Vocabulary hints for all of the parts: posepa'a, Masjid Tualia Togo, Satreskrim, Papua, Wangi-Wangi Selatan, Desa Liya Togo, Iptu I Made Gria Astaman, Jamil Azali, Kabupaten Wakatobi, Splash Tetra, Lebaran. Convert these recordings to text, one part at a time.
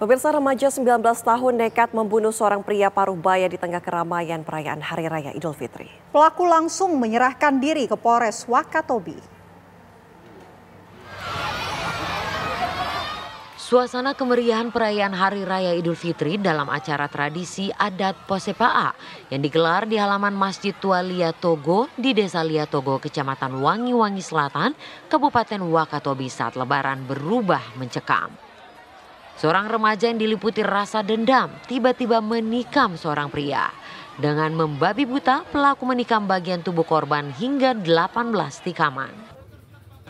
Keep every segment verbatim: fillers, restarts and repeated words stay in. Pemirsa, remaja sembilan belas tahun nekat membunuh seorang pria paruh baya di tengah keramaian perayaan Hari Raya Idul Fitri. Pelaku langsung menyerahkan diri ke Polres Wakatobi. Suasana kemeriahan perayaan Hari Raya Idul Fitri dalam acara tradisi adat posepa'a yang digelar di halaman Masjid Tualia Togo di Desa Liya Togo, Kecamatan Wangi-Wangi Selatan, Kabupaten Wakatobi saat Lebaran berubah mencekam. Seorang remaja yang diliputi rasa dendam tiba-tiba menikam seorang pria. Dengan membabi buta, pelaku menikam bagian tubuh korban hingga delapan belas tikaman.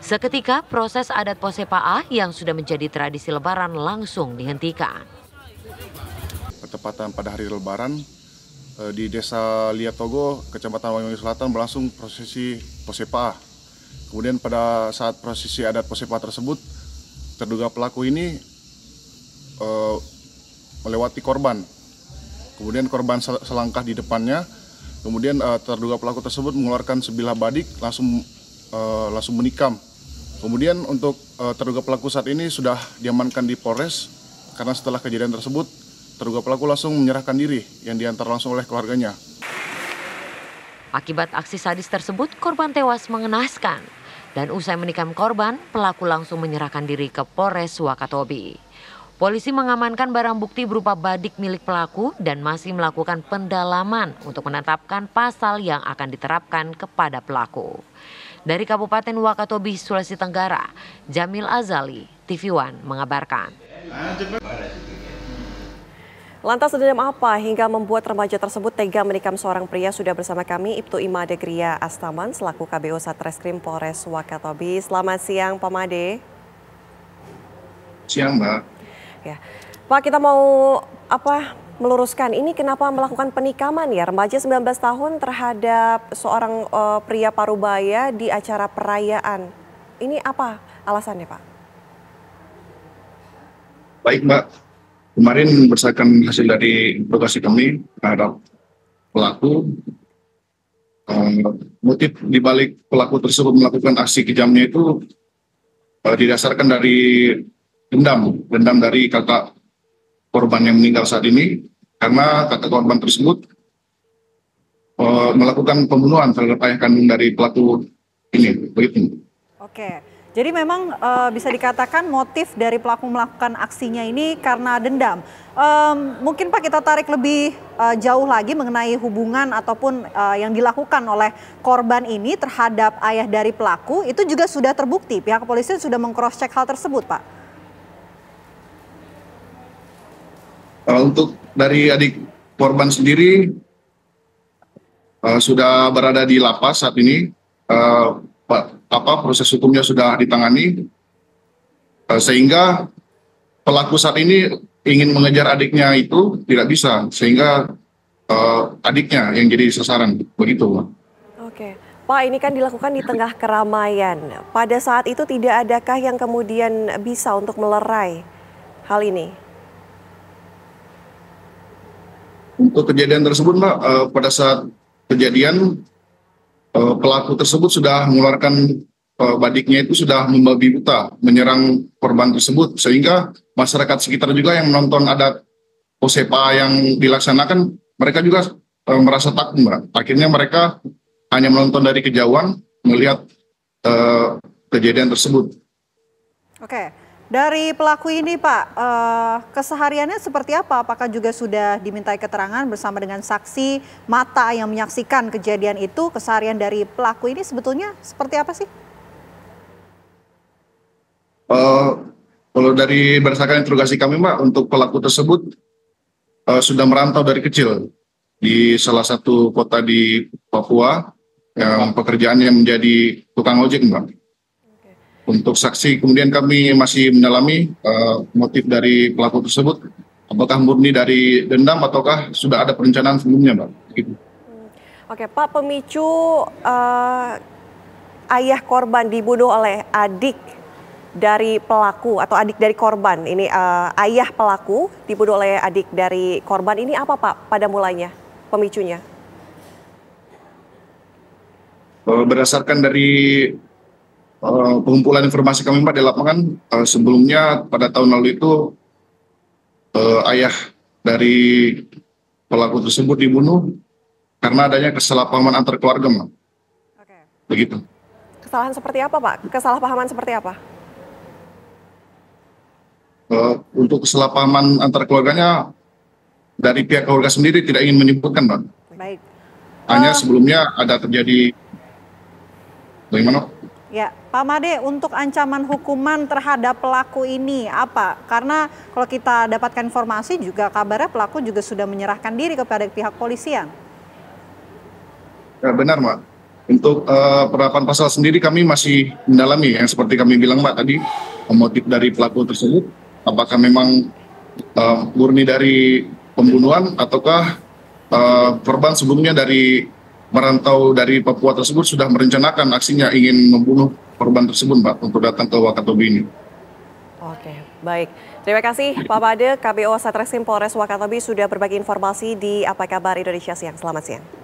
Seketika proses adat posepa'a yang sudah menjadi tradisi Lebaran langsung dihentikan. Pertepatan pada hari Lebaran di Desa Liya Togo, Kecamatan Wangi-Wangi Selatan berlangsung prosesi posepa'a. Kemudian pada saat prosesi adat posepa'a tersebut, terduga pelaku ini melewati korban, kemudian korban selangkah di depannya, kemudian terduga pelaku tersebut mengeluarkan sebilah badik langsung langsung menikam. Kemudian untuk terduga pelaku saat ini sudah diamankan di Polres karena setelah kejadian tersebut terduga pelaku langsung menyerahkan diri yang diantar langsung oleh keluarganya. Akibat aksi sadis tersebut korban tewas mengenaskan dan usai menikam korban pelaku langsung menyerahkan diri ke Polres Wakatobi. Polisi mengamankan barang bukti berupa badik milik pelaku dan masih melakukan pendalaman untuk menetapkan pasal yang akan diterapkan kepada pelaku. Dari Kabupaten Wakatobi, Sulawesi Tenggara, Jamil Azali, T V One mengabarkan. Lantas dendam apa hingga membuat remaja tersebut tega menikam seorang pria? Sudah bersama kami Iptu I Made Gria Astaman selaku K B O Satreskrim Polres Wakatobi. Selamat siang Pak Made. Siang Mbak. Ya. Pak, kita mau apa meluruskan ini kenapa melakukan penikaman ya remaja sembilan belas tahun terhadap seorang uh, pria paruh baya di acara perayaan. Ini apa alasannya, Pak? Baik, Mbak. Kemarin berdasarkan hasil dari lokasi kami terhadap pelaku, um, motif dibalik pelaku tersebut melakukan aksi kejamnya itu uh, didasarkan dari dendam, dendam dari kakak korban yang meninggal saat ini karena kakak korban tersebut e, melakukan pembunuhan terhadap ayah kandung dari pelaku ini, begitu. Oke, jadi memang e, bisa dikatakan motif dari pelaku melakukan aksinya ini karena dendam. E, mungkin Pak kita tarik lebih e, jauh lagi mengenai hubungan ataupun e, yang dilakukan oleh korban ini terhadap ayah dari pelaku itu juga sudah terbukti. Pihak kepolisian sudah meng-cross-check hal tersebut, Pak. Untuk dari adik korban sendiri uh, sudah berada di lapas saat ini, uh, apa proses hukumnya sudah ditangani, uh, sehingga pelaku saat ini ingin mengejar adiknya itu tidak bisa, sehingga uh, adiknya yang jadi sasaran, begitu. Oke, Pak, ini kan dilakukan di tengah keramaian. Pada saat itu tidak adakah yang kemudian bisa untuk melerai hal ini? Untuk kejadian tersebut, Mbak, eh, pada saat kejadian eh, pelaku tersebut sudah mengeluarkan eh, badiknya itu sudah membabi buta menyerang korban tersebut, sehingga masyarakat sekitar juga yang menonton adat posepa'a yang dilaksanakan, mereka juga eh, merasa takut, Mbak. Akhirnya mereka hanya menonton dari kejauhan melihat eh, kejadian tersebut. Oke. Okay. Dari pelaku ini Pak, eh, kesehariannya seperti apa? Apakah juga sudah dimintai keterangan bersama dengan saksi mata yang menyaksikan kejadian itu? Keseharian dari pelaku ini sebetulnya seperti apa sih? Uh, kalau dari berdasarkan interogasi kami Mbak, untuk pelaku tersebut uh, sudah merantau dari kecil di salah satu kota di Papua yang pekerjaannya menjadi tukang ojek Mbak. Untuk saksi kemudian kami masih mendalami uh, motif dari pelaku tersebut apakah murni dari dendam ataukah sudah ada perencanaan sebelumnya, Mbak? Gitu. Oke, Pak, pemicu uh, ayah korban dibunuh oleh adik dari pelaku atau adik dari korban ini uh, ayah pelaku dibunuh oleh adik dari korban ini apa, Pak? Pada mulanya pemicunya? Uh, berdasarkan dari Uh, pengumpulan informasi kami Pak di lapangan, uh, sebelumnya pada tahun lalu itu ayah dari pelaku tersebut dibunuh karena adanya kesalahpahaman antar keluarga, Mbak. Oke. Begitu. Kesalahan seperti apa, Pak? Kesalahpahaman seperti apa? Uh, untuk kesalahpahaman antar keluarganya dari pihak keluarga sendiri tidak ingin menyebutkan, Mbak. Baik. Hanya uh, sebelumnya ada terjadi bagaimana? Ya, Pak Made, untuk ancaman hukuman terhadap pelaku ini apa? Karena kalau kita dapatkan informasi juga kabarnya pelaku juga sudah menyerahkan diri kepada pihak polisian. Ya, benar, Mbak. Untuk uh, penerapan pasal sendiri kami masih mendalami, yang seperti kami bilang, Mbak, tadi motif dari pelaku tersebut. Apakah memang uh, murni dari pembunuhan ataukah uh, korban sebelumnya dari merantau dari Papua tersebut sudah merencanakan aksinya ingin membunuh korban tersebut, Mbak, untuk datang ke Wakatobi ini. Oke, baik. Terima kasih Pak Made, K B O Satreskrim Polres Wakatobi sudah berbagi informasi di Apa Kabar Indonesia Siang. Selamat siang.